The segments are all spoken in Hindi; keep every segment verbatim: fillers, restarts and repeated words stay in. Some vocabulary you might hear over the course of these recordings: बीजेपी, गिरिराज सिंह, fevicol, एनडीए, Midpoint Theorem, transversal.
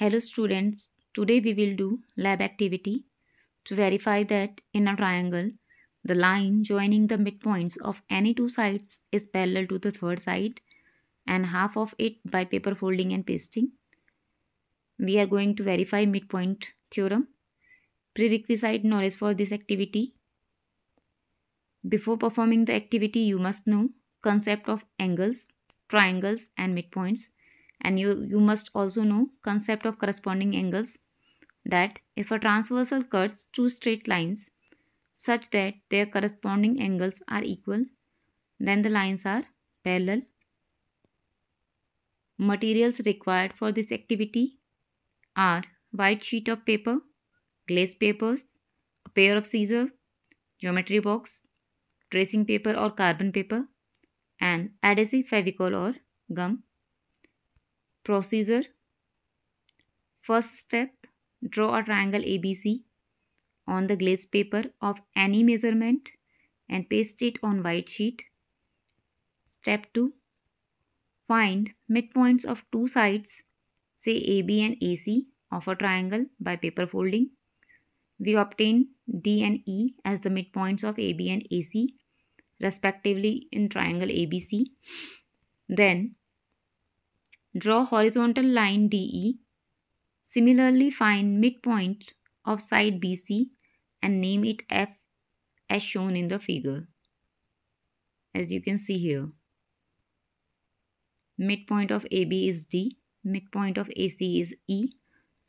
Hello students, today we will do lab activity to verify that in a triangle, the line joining the midpoints of any two sides is parallel to the third side and half of it by paper folding and pasting. We are going to verify midpoint theorem. Prerequisite knowledge for this activity. Before performing the activity, you must know concept of angles, triangles and midpoints. And you, you must also know concept of corresponding angles, that if a transversal cuts two straight lines such that their corresponding angles are equal, then the lines are parallel. Materials required for this activity are white sheet of paper, glaze papers, a pair of scissors, geometry box, tracing paper or carbon paper, and adhesive fevicol or gum. Procedure. First step, draw a triangle A B C on the glaze paper of any measurement and paste it on white sheet. Step two, find midpoints of two sides, say A B and A C, of a triangle by paper folding. We obtain D and E as the midpoints of A B and A C respectively in triangle A B C. Then draw horizontal line D E. Similarly, find midpoint of side B C and name it F as shown in the figure. As you can see here, midpoint of A B is D, midpoint of A C is E,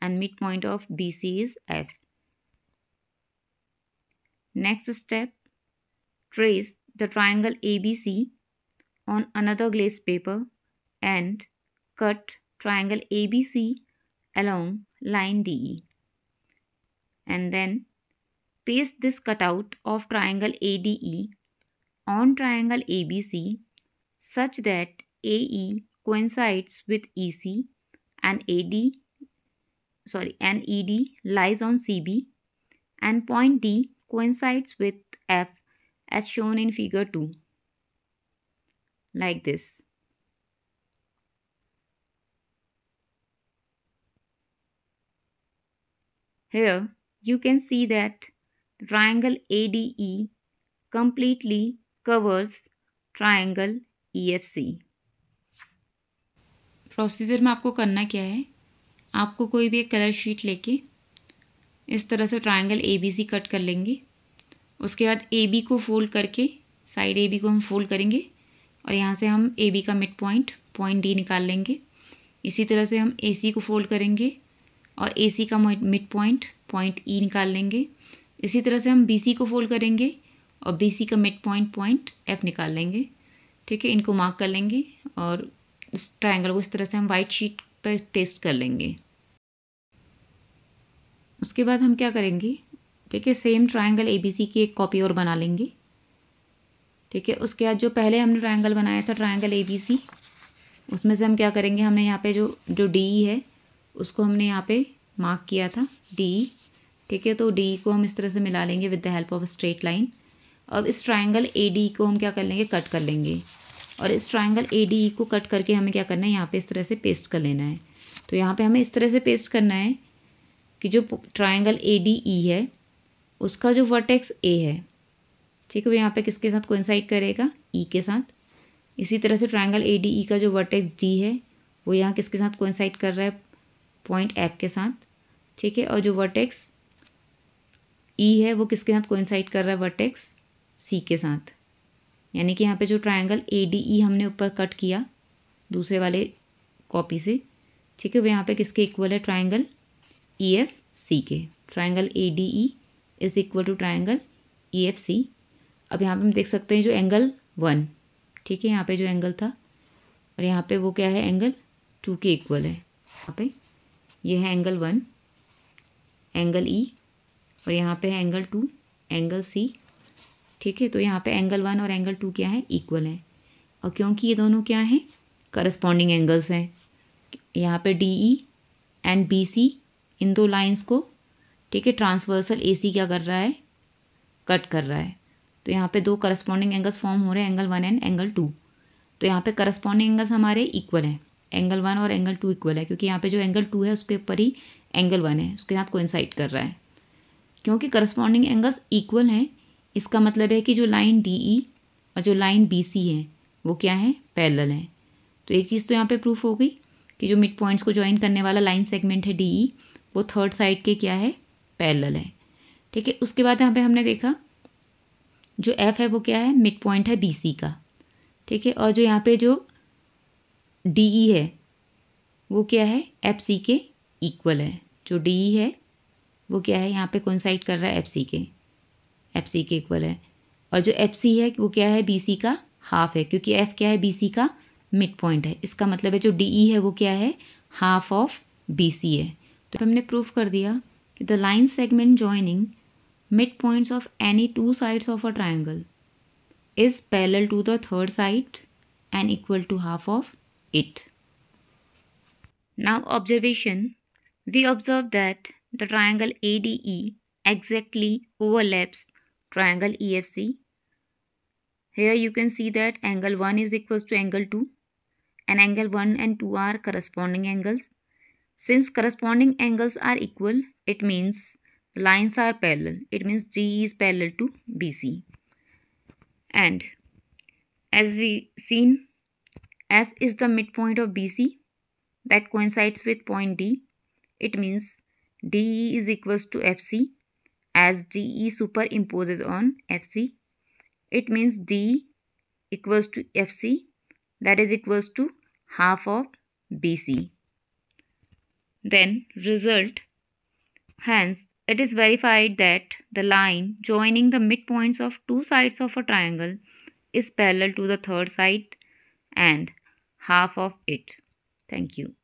and midpoint of B C is F. Next step, trace the triangle A B C on another glazed paper and cut triangle A B C along line D E, and then paste this cutout of triangle A D E on triangle A B C such that A E coincides with E C and A D sorry and E D lies on C B, and point D coincides with F as shown in figure two, like this. Here you can see that the triangle A D E completely covers triangle E F C. Procedure में आपको करना क्या है, आपको कोई भी एक कलर शीट लेके इस तरह से triangle A B C cut कर लेंगे. उसके बाद A B को फोल्ड करके, साइड A B को हम फोल्ड करेंगे और यहाँ से हम A B का मिड पॉइंट पॉइंट D निकाल लेंगे. इसी तरह से हम A C को फोल्ड करेंगे और A C का मिड पॉइंट पॉइंट E निकाल लेंगे. इसी तरह से हम B C को फोल्ड करेंगे और B C का मिड पॉइंट पॉइंट F निकाल लेंगे. ठीक है, इनको मार्क कर लेंगे और इस ट्रायंगल को इस तरह से हम वाइट शीट पर पेस्ट कर लेंगे. उसके बाद हम क्या करेंगे, ठीक है, same triangle A B C की एक कॉपी और बना लेंगे. ठीक है, उसके बाद जो पहले हमने ट्रायंगल बनाया था, ट्रायंगल A B C, उसमें से हम क्या करेंगे, हमने यहाँ पर जो जो D E है उसको हमने यहाँ पे मार्क किया था D E. ठीक है, तो D E को हम इस तरह से मिला लेंगे with the help of straight line. अब इस ट्रायंगल A D E को हम क्या कर लेंगे, कट कर लेंगे. और इस ट्रायंगल A D E को कट करके हमें क्या करना है, यहाँ पे इस तरह से पेस्ट कर लेना है. तो यहाँ पे हमें इस तरह से पेस्ट करना है कि जो ट्रायंगल A D E है उसका जो वर्टेक्स A है, ठीक है, वो यहाँ पर किसके साथ कोइंसाइड करेगा, E के साथ. इसी तरह से ट्रायंगल A D E का जो वर्टेक्स D है वो यहाँ किसके साथ कोइंसाइड कर रहा है, पॉइंट F के साथ. ठीक है, और जो वर्टेक्स E है वो किसके साथ कोइंसाइड कर रहा है, वर्टेक्स C के साथ. यानी कि यहाँ पे जो ट्रायंगल A D E हमने ऊपर कट किया दूसरे वाले कॉपी से, ठीक है, वो यहाँ पे किसके इक्वल है, ट्रायंगल E F C के. Triangle A D E is equal to triangle E F C. अब यहाँ पे हम देख सकते हैं जो एंगल वन, ठीक है, यहाँ पे जो एंगल था, और यहाँ पे वो क्या है, एंगल टू के इक्वल है. यहाँ पे ये है एंगल वन, एंगल E, और यहाँ पे है एंगल टू, एंगल C. ठीक है, तो यहाँ पे एंगल वन और एंगल टू क्या है, इक्वल है. और क्योंकि ये दोनों क्या हैं, करस्पॉन्डिंग एंगल्स हैं, यहाँ पे D E and B C, इन दो लाइंस को, ठीक है, ट्रांसवर्सल A C क्या कर रहा है, कट कर रहा है. तो यहाँ पे दो करस्पॉन्डिंग एंगल्स फॉर्म हो रहे हैं, angle one and angle two. तो यहाँ पे करस्पॉन्डिंग एंगल्स हमारे इक्वल हैं. एंगल वन और एंगल टू इक्वल है, क्योंकि यहाँ पे जो एंगल टू है उसके ऊपर ही एंगल वन है, उसके साथ कोइंसाइड कर रहा है। क्योंकि करस्पॉन्डिंग एंगल्स इक्वल हैं, इसका मतलब है कि जो लाइन डी ई और जो लाइन बी सी है वो क्या है, पैरेलल है। तो एक चीज़ तो यहाँ पे प्रूफ हो गई कि जो मिड पॉइंट्स को ज्वाइन करने वाला लाइन सेगमेंट है डी ई वो थर्ड साइड के क्या है, पैरेलल है। ठीक है, उसके बाद यहाँ पे हमने देखा जो एफ है वो क्या है, मिड पॉइंट है बी सी का। ठीक है, और जो यहाँ पे जो डी ई है वो क्या है, एफ सी के इक्वल है। जो डी ई है वो क्या है, यहाँ पे कोइंसाइड कर रहा है एफ सी के, एफ सी के इक्वल है। और जो एफ सी है वो क्या है, बी सी का हाफ है, क्योंकि एफ क्या है, बी सी का मिड पॉइंट है। इसका मतलब है जो डी ई है वो क्या है, हाफ ऑफ बी सी है। तो हमने प्रूफ कर दिया कि the line segment joining mid points of any two sides of a triangle is parallel to the third side and equal to half of it. Now observation, we observe that the triangle A D E exactly overlaps triangle E F C. Here you can see that angle one is equals to angle two and angle one and two are corresponding angles. Since corresponding angles are equal, it means the lines are parallel. It means G E is parallel to B C. And as we seen, F is the midpoint of B C that coincides with point D. It means D E is equals to F C as D E superimposes on F C. It means D E equals to F C that is equals to half of B C. Then result. Hence, it is verified that the line joining the midpoints of two sides of a triangle is parallel to the third side and half of it. Thank you.